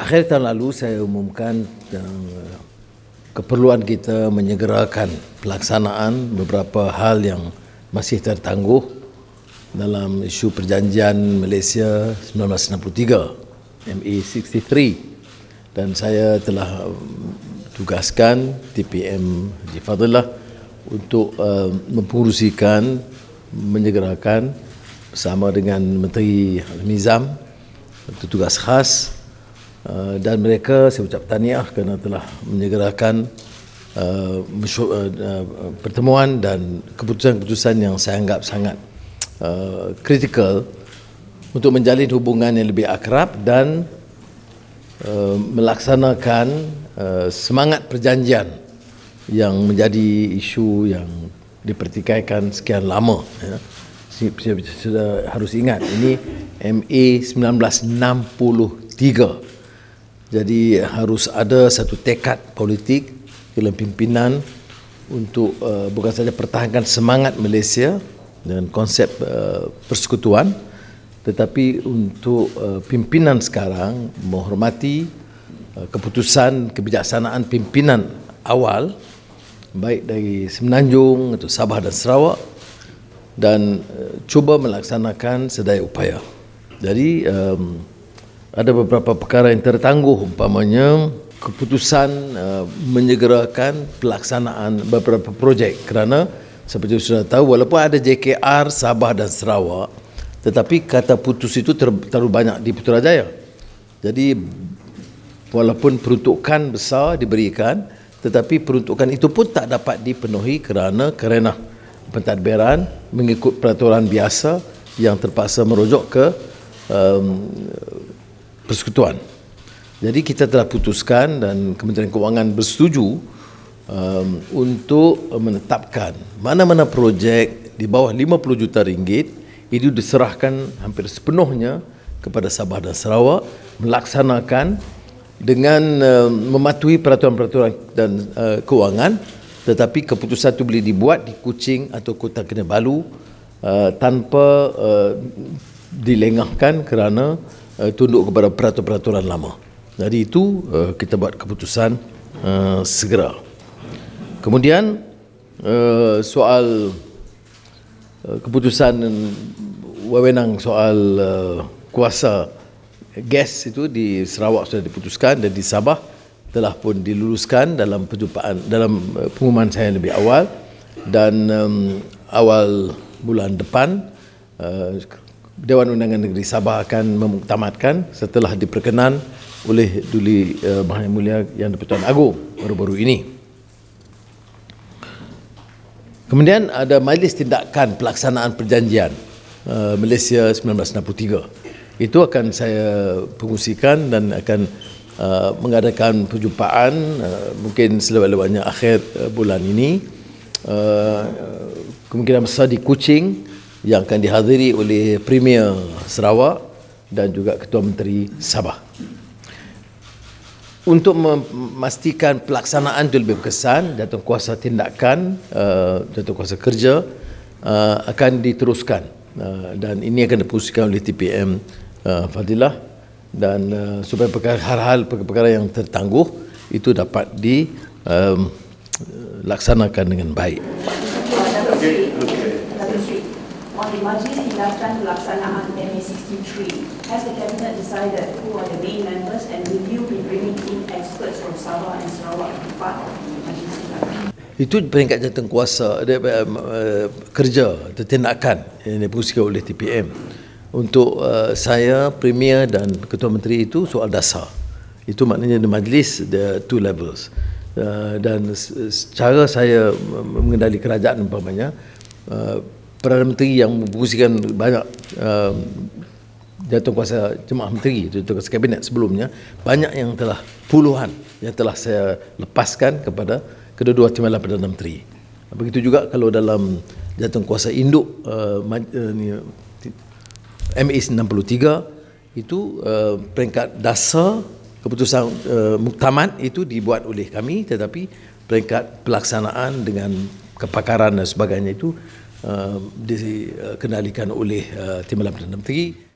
Akhir tahun lalu saya umumkan keperluan kita menyegerakan pelaksanaan beberapa hal yang masih tertangguh dalam isu perjanjian Malaysia 1963 MA63, dan saya telah tugaskan TPM Fadillah untuk mempengerusikan, menyegerakan bersama dengan Menteri Al-Mizam, tugas khas. Dan mereka saya ucap tahniah kerana telah menyegerakan pertemuan dan keputusan-keputusan yang saya anggap sangat kritikal untuk menjalin hubungan yang lebih akrab dan melaksanakan semangat perjanjian yang menjadi isu yang dipertikaikan sekian lama. Ya. Saya harus ingat ini MA 1963. Jadi harus ada satu tekad politik dalam pimpinan untuk bukan saja pertahankan semangat Malaysia dengan konsep persekutuan, tetapi untuk pimpinan sekarang menghormati keputusan kebijaksanaan pimpinan awal baik dari Semenanjung atau Sabah dan Sarawak, dan cuba melaksanakan sedaya upaya. Jadi ada beberapa perkara yang tertangguh, umpamanya keputusan menyegerakan pelaksanaan beberapa projek, kerana seperti sudah tahu walaupun ada JKR Sabah dan Sarawak, tetapi kata putus itu terlalu banyak di Putrajaya. Jadi walaupun peruntukan besar diberikan, tetapi peruntukan itu pun tak dapat dipenuhi kerana kerana pentadbiran mengikut peraturan biasa yang terpaksa merujuk ke persekutuan. Jadi kita telah putuskan dan Kementerian Kewangan bersetuju untuk menetapkan mana-mana projek di bawah 50 juta ringgit itu diserahkan hampir sepenuhnya kepada Sabah dan Sarawak melaksanakan dengan mematuhi peraturan-peraturan dan kewangan, tetapi keputusan itu boleh dibuat di Kuching atau Kota Kinabalu tanpa dilengahkan kerana tunduk kepada peraturan-peraturan lama. Jadi itu kita buat keputusan segera. Kemudian soal keputusan wewenang soal kuasa gas itu di Sarawak sudah diputuskan, dan di Sabah telah pun diluluskan dalam perjumpaan, dalam pengumuman saya lebih awal, dan awal bulan depan Dewan Undangan Negeri Sabah akan memuktamadkan setelah diperkenan oleh Duli Maha Mulia Yang di-Pertuan Agong baru-baru ini. Kemudian ada Majlis Tindakan Pelaksanaan Perjanjian Malaysia 1963. Itu akan saya pengusikan dan akan mengadakan perjumpaan mungkin selebih-lebihnya akhir bulan ini. Kemungkinan besar di Kuching, yang akan dihadiri oleh Premier Sarawak dan juga Ketua Menteri Sabah. Untuk memastikan pelaksanaan itu lebih berkesan, Jawatankuasa Tindakan, Jawatankuasa Kerja akan diteruskan, dan ini akan diputuskan oleh TPM Fadillah, dan supaya hal-hal perkara yang tertangguh itu dapat dilaksanakan dengan baik. On the Majlis Tindakan Pelaksanaan MA63, has the Cabinet decided who are the main members, and will you be bringing in experts from Sabah and Sarawak to part of the Majlis Tindakan? Itu peringkat jawatankuasa kerja atau tindakan yang diputuskan oleh TPM. Untuk saya, Premier dan Ketua Menteri itu soal dasar. Itu maknanya di Majlis the two levels. Dan cara saya mengendali kerajaan umpamanya, Perdana Menteri yang membukusikan banyak jawatankuasa jemaah menteri, jawatankuasa kabinet sebelumnya, banyak yang telah, puluhan yang telah saya lepaskan kepada kedua-dua timbalan Perdana Menteri. Begitu juga kalau dalam jawatankuasa induk MA63 itu peringkat dasar keputusan muktamad itu dibuat oleh kami, tetapi peringkat pelaksanaan dengan kepakaran dan sebagainya itu dikendalikan oleh Timbalan Perdana Menteri.